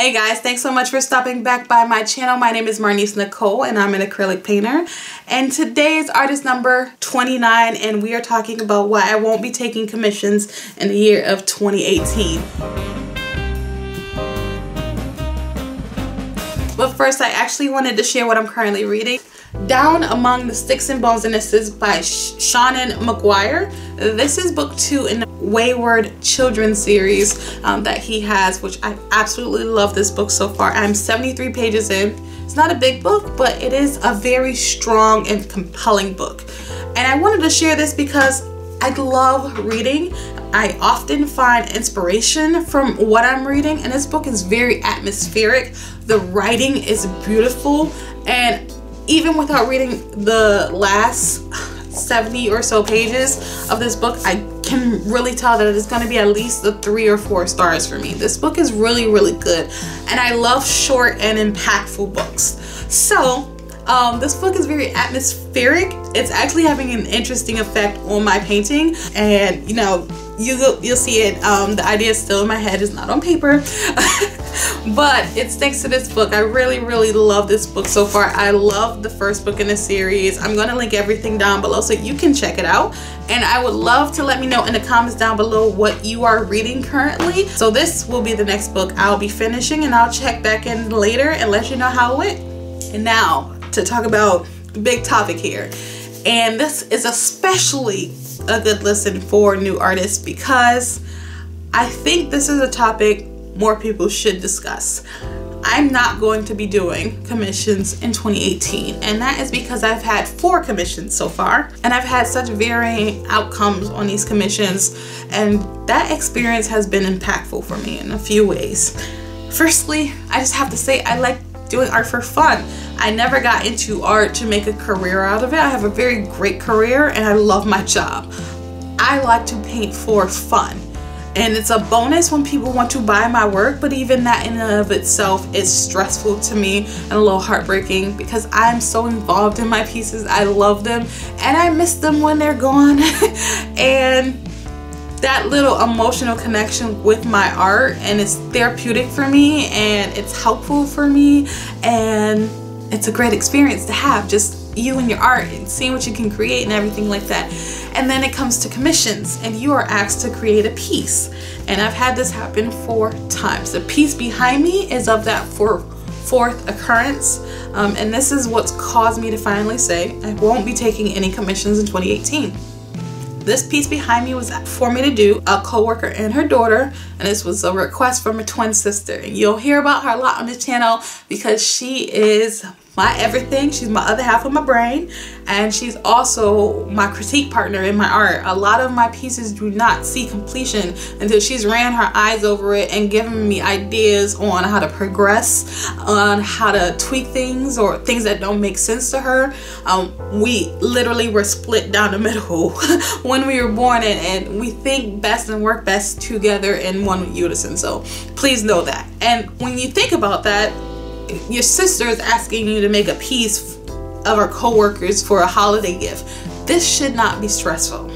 Hey guys, thanks so much for stopping back by my channel. My name is Marnise Nicole and I'm an acrylic painter. And today is artist number 29 and we are talking about why I won't be taking commissions in the year of 2018. But first, I actually wanted to share what I'm currently reading. Down Among the Sticks and Bones, and this is by Shannon McGuire. This is book 2 in the Wayward Children series that he has, which I absolutely love this book so far. I'm 73 pages in. It's not a big book, but it is a very strong and compelling book. And I wanted to share this because I love reading. I often find inspiration from what I'm reading, and this book is very atmospheric. The writing is beautiful, and even without reading the last 70 or so pages of this book, I can really tell that it is going to be at least the 3 or 4 stars for me. This book is really, really good, and I love short and impactful books. So this book is very atmospheric. It's actually having an interesting effect on my painting, and you know, you'll see it. The idea is still in my head. It's not on paper, but it's thanks to this book. I really, really love this book so far. I love the first book in the series. I'm going to link everything down below so you can check it out. And I would love to let me know in the comments down below what you are reading currently. So this will be the next book I'll be finishing, and I'll check back in later and let you know how it went. And now to talk about the big topic here. And this is especially a good listen for new artists because I think this is a topic more people should discuss. I'm not going to be doing commissions in 2018, and that is because I've had 4 commissions so far, and I've had such varying outcomes on these commissions, and that experience has been impactful for me in a few ways. Firstly, I just have to say I like doing art for fun. I never got into art to make a career out of it. I have a very great career and I love my job. I like to paint for fun, and it's a bonus when people want to buy my work, but even that in and of itself is stressful to me and a little heartbreaking because I'm so involved in my pieces. I love them and I miss them when they're gone. And that little emotional connection with my art, and it's therapeutic for me and it's helpful for me, and it's a great experience to have, just you and your art and seeing what you can create and everything like that. And then it comes to commissions and you are asked to create a piece, and I've had this happen 4 times. The piece behind me is of that 4th occurrence, and this is what's caused me to finally say I won't be taking any commissions in 2018. This piece behind me was for me to do, a co-worker and her daughter, and this was a request from a twin sister. And you'll hear about her a lot on the channel because she is my everything. She's my other half of my brain, and she's also my critique partner in my art. A lot of my pieces do not see completion until she's ran her eyes over it and given me ideas on how to progress, on how to tweak things or things that don't make sense to her. We literally were split down the middle when we were born, and we think best and work best together in one unison. So please know that. And when you think about that, your sister is asking you to make a piece of our co-workers for a holiday gift. This should not be stressful.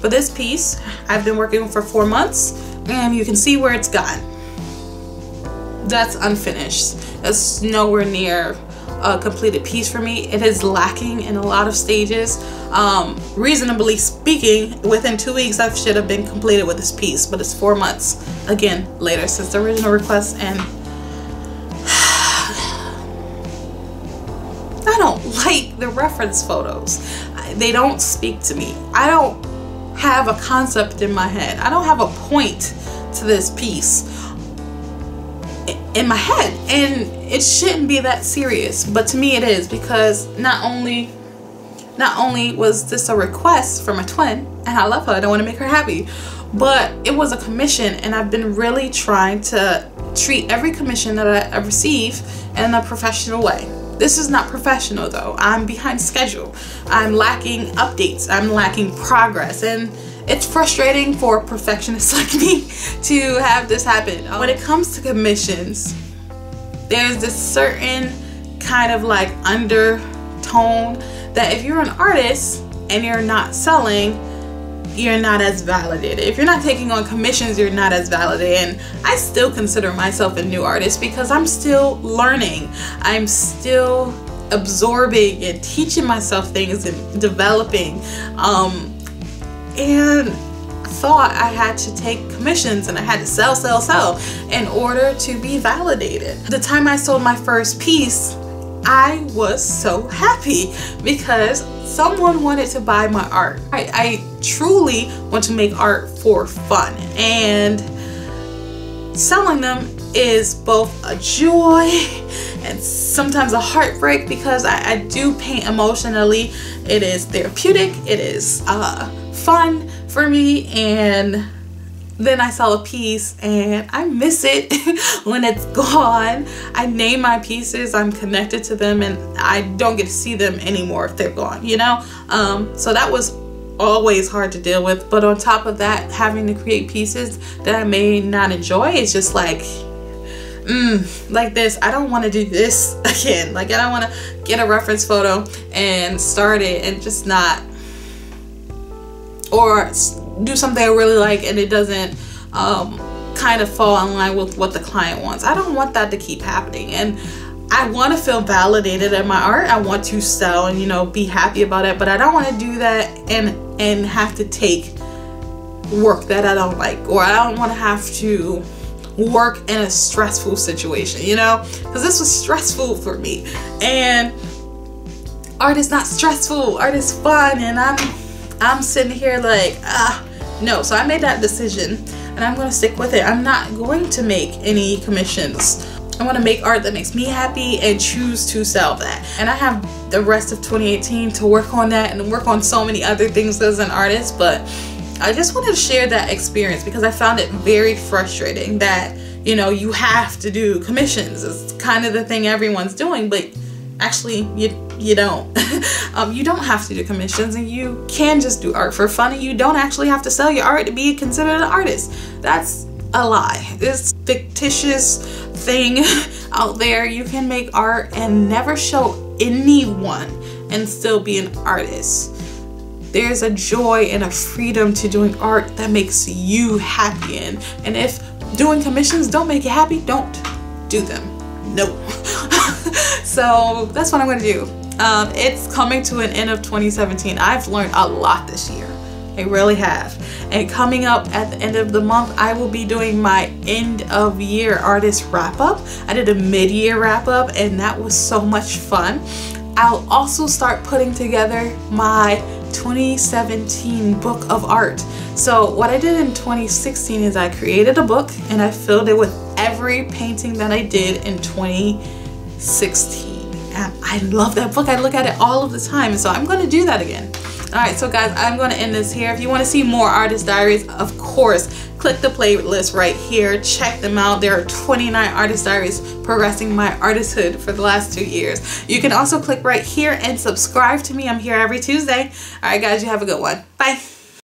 For this piece, I've been working for 4 months, and you can see where it's gone. That's unfinished. That's nowhere near a completed piece for me. It is lacking in a lot of stages. Reasonably speaking, within 2 weeks I should have been completed with this piece, but it's 4 months again later since the original request, and I don't like the reference photos. They don't speak to me. I don't have a concept in my head. I don't have a point to this piece in my head, and it shouldn't be that serious, but to me it is, because not only was this a request from a twin, and I love her, I don't want to make her happy, but it was a commission, and I've been really trying to treat every commission that I receive in a professional way. This is not professional though. I'm behind schedule. I'm lacking updates. I'm lacking progress, and it's frustrating for perfectionists like me to have this happen. When it comes to commissions, there's this certain kind of like undertone that if you're an artist and you're not selling, you're not as validated. If you're not taking on commissions, you're not as validated. And I still consider myself a new artist because I'm still learning. I'm still absorbing and teaching myself things and developing. And I thought I had to take commissions and I had to sell in order to be validated. The time I sold my first piece, I was so happy because someone wanted to buy my art. I truly want to make art for fun, and selling them is both a joy and sometimes a heartbreak because I do paint emotionally. It is therapeutic, it is fun for me, and then I sell a piece and I miss it when it's gone. I name my pieces, I'm connected to them, and I don't get to see them anymore if they're gone, you know? So that was always hard to deal with. But on top of that, having to create pieces that I may not enjoy, it's just like, like this, I don't want to do this again. Like, I don't want to get a reference photo and start it and just not, or do something I really like and it doesn't kind of fall in line with what the client wants. I don't want that to keep happening, and I want to feel validated in my art. I want to sell and, you know, be happy about it, but I don't want to do that and have to take work that I don't like, or I don't want to have to work in a stressful situation, you know, because this was stressful for me, and art is not stressful. Art is fun, and I'm sitting here like, no. So I made that decision and I'm going to stick with it. I'm not going to make any commissions. I want to make art that makes me happy and choose to sell that. And I have the rest of 2018 to work on that and work on so many other things as an artist, but I just wanted to share that experience because I found it very frustrating that, you know, you have to do commissions. It's kind of the thing everyone's doing, but actually you don't. You don't have to do commissions, and you can just do art for fun, and you don't actually have to sell your art to be considered an artist. That's a lie. This fictitious thing out there, you can make art and never show anyone and still be an artist. There's a joy and a freedom to doing art that makes you happy, and if doing commissions don't make you happy, don't do them. No. So that's what I'm gonna do. It's coming to an end of 2017. I've learned a lot this year. I really have. And coming up at the end of the month, I will be doing my end of year artist wrap up. I did a mid-year wrap up and that was so much fun. I'll also start putting together my 2017 book of art. So what I did in 2016 is I created a book and I filled it with every painting that I did in 2016. And I love that book. I look at it all of the time, so I'm going to do that again. Alright, so guys, I'm going to end this here. If you want to see more artist diaries, of course, click the playlist right here. Check them out. There are 29 artist diaries progressing my artisthood for the last 2 years. You can also click right here and subscribe to me. I'm here every Tuesday. Alright guys, you have a good one. Bye.